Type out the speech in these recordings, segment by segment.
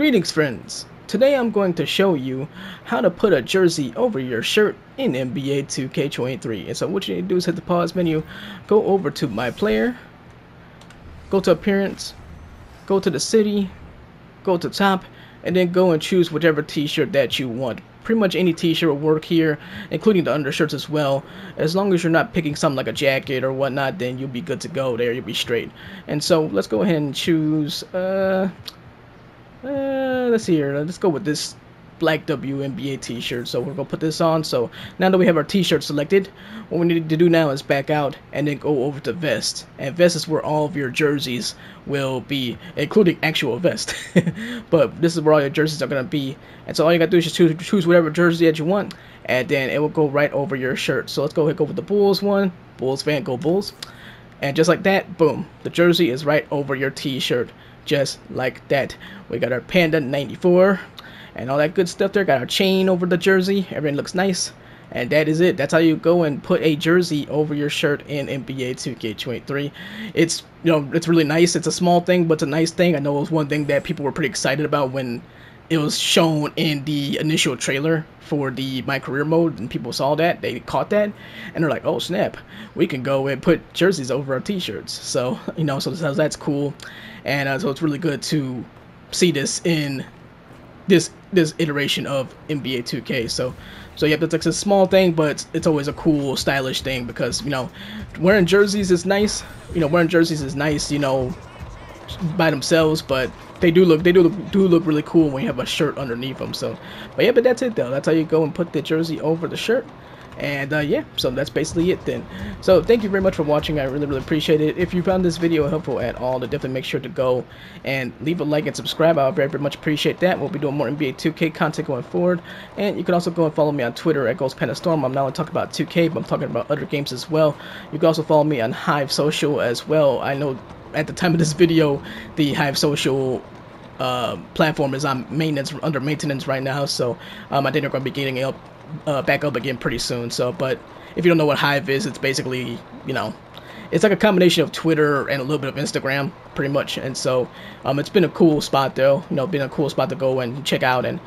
Greetings friends, today I'm going to show you how to put a jersey over your shirt in NBA 2K23. And so what you need to do is hit the pause menu, go over to My Player, go to Appearance, go to the city, go to top, and then go and choose whichever t-shirt that you want. Pretty much any t-shirt will work here, including the undershirts as well. As long as you're not picking something like a jacket or whatnot, then you'll be good to go there, you'll be straight. And so let's go ahead and choose, let's see here, let's go with this black WNBA t-shirt. So we're gonna put this on. So now that we have our t-shirt selected, what we need to do now is back out and then go over to vest, and vest is where all of your jerseys will be, including actual vest but this is where all your jerseys are gonna be. And so all you gotta do is just choose whatever jersey that you want, and then it will go right over your shirt. So let's go ahead and go with the Bulls one. Bulls fan, go Bulls. And just like that, boom, the jersey is right over your t-shirt, just like that. We got our Panda 94 and all that good stuff there. Got our chain over the jersey, everything looks nice. And that is it. That's how you go and put a jersey over your shirt in NBA 2K23. It's, you know, it's really nice. It's a small thing, but it's a nice thing. I know it was one thing that people were pretty excited about when it was shown in the initial trailer for the My Career mode, and people saw that, they caught that, and they're like, oh snap, we can go and put jerseys over our t-shirts. So, you know, so that's cool. And so it's really good to see this in this iteration of NBA 2K. So yeah, that's like a small thing, but it's always a cool, stylish thing, because, you know, wearing jerseys is nice. You know, wearing jerseys is nice, you know, by themselves, but they do look really cool when you have a shirt underneath them. So, but yeah, but that's it though. That's how you go and put the jersey over the shirt. And yeah, so that's basically it then. So thank you very much for watching. I really appreciate it. If you found this video helpful at all, then definitely make sure to go and leave a like and subscribe. I would very much appreciate that. We'll be doing more NBA 2K content going forward. And you can also go and follow me on Twitter at GhostPandaStorm. I'm not only talking about 2K, but I'm talking about other games as well. You can also follow me on Hive Social as well. I know at the time of this video, the Hive Social platform is on maintenance, under maintenance right now. So I think they're going to be getting up back up again pretty soon. So, but if you don't know what Hive is, it's basically, you know, it's like a combination of Twitter and a little bit of Instagram, pretty much. And so it's been a cool spot though, you know, been a cool spot to go and check out, and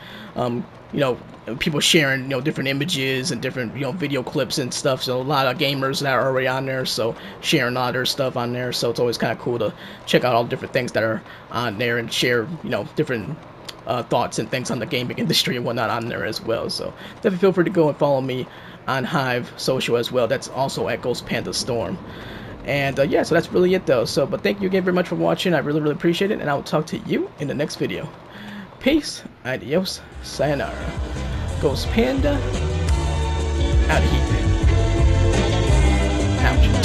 you know, people sharing, you know, different images and different, you know, video clips and stuff. So a lot of gamers that are already on there, so sharing all their stuff on there. So it's always kind of cool to check out all the different things that are on there and share, you know, different thoughts and things on the gaming industry and whatnot on there as well. So definitely feel free to go and follow me on Hive Social as well. That's also at GhostPandaStorm. And yeah, so that's really it though. So, but thank you again very much for watching. I really appreciate it, and I will talk to you in the next video. Peace, adios, sayonara. Ghost Panda out of here. Ouch.